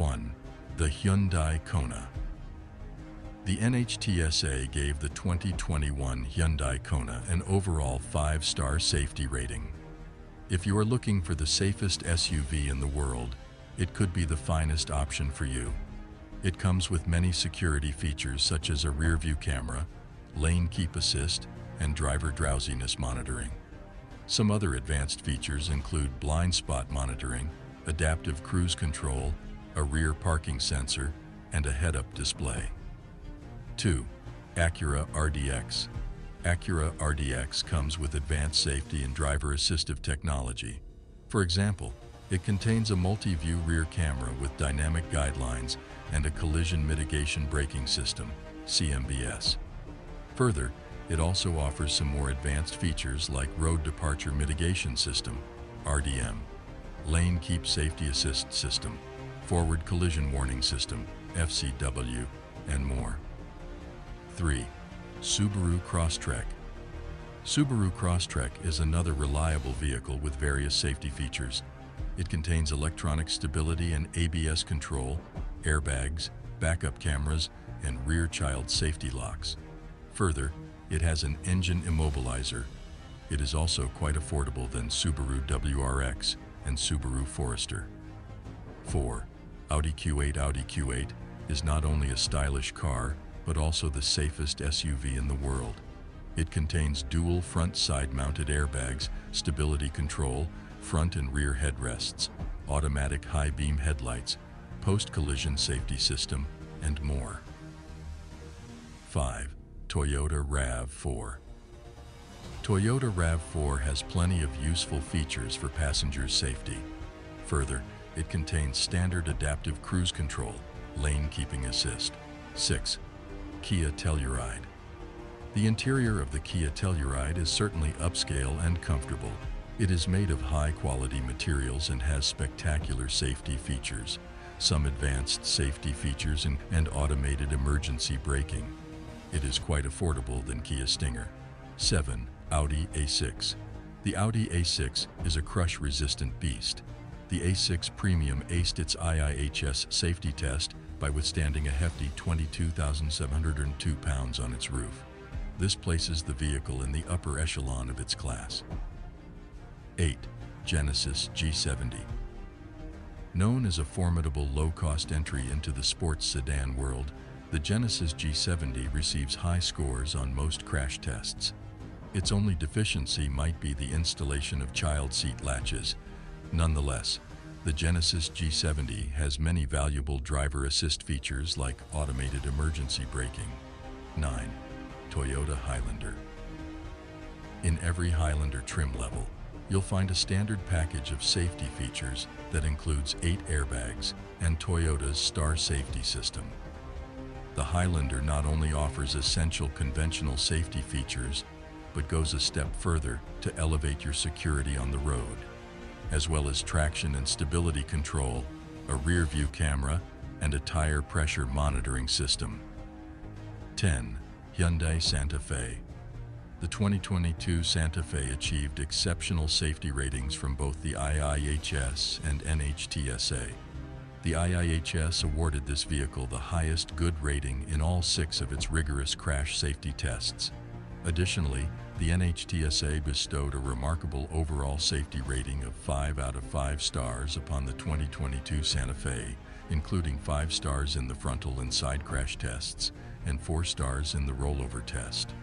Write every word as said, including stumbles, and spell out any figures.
one. The Hyundai Kona. The N H T S A gave the twenty twenty-one Hyundai Kona an overall five-star safety rating. If you are looking for the safest S U V in the world, it could be the finest option for you. It comes with many security features such as a rear-view camera, lane keep assist, and driver drowsiness monitoring. Some other advanced features include blind spot monitoring, adaptive cruise control, a rear parking sensor, and a head-up display. two. Acura R D X. Acura R D X comes with advanced safety and driver-assistive technology. For example, it contains a multi-view rear camera with dynamic guidelines and a collision mitigation braking system, C M B S. Further, it also offers some more advanced features like road departure mitigation system, R D M, lane keep safety assist system, forward collision warning system, F C W, and more. three. Subaru Crosstrek. Subaru Crosstrek is another reliable vehicle with various safety features. It contains electronic stability and A B S control, airbags, backup cameras, and rear child safety locks. Further, it has an engine immobilizer. It is also quite affordable than Subaru W R X and Subaru Forester. four. Audi Q eight. Audi Q eight is not only a stylish car, but also the safest S U V in the world. It contains dual front side-mounted airbags, stability control, front and rear headrests, automatic high-beam headlights, post-collision safety system, and more. five. Toyota RAV four. Toyota RAV four has plenty of useful features for passengers' safety. Further, it contains standard adaptive cruise control, lane keeping assist. six. Kia Telluride. The interior of the Kia Telluride is certainly upscale and comfortable. It is made of high-quality materials and has spectacular safety features, some advanced safety features and, and automated emergency braking. It is quite affordable than Kia Stinger. seven. Audi A six. The Audi A six is a crush-resistant beast. The A six Premium aced its I I H S safety test by withstanding a hefty twenty-two thousand seven hundred two pounds on its roof. This places the vehicle in the upper echelon of its class. eight. Genesis G seventy. Known as a formidable low-cost entry into the sports sedan world, the Genesis G seventy receives high scores on most crash tests. Its only deficiency might be the installation of child seat latches. Nonetheless, the Genesis G seventy has many valuable driver assist features like automated emergency braking. nine. Toyota Highlander. In every Highlander trim level, you'll find a standard package of safety features that includes eight airbags and Toyota's Star Safety System. The Highlander not only offers essential conventional safety features, but goes a step further to elevate your security on the road. As well as traction and stability control, a rear-view camera, and a tire pressure monitoring system. ten. Hyundai Santa Fe. The twenty twenty-two Santa Fe achieved exceptional safety ratings from both the I I H S and N H T S A. The I I H S awarded this vehicle the highest good rating in all six of its rigorous crash safety tests. Additionally, the N H T S A bestowed a remarkable overall safety rating of five out of five stars upon the twenty twenty-two Santa Fe, including five stars in the frontal and side crash tests and four stars in the rollover test.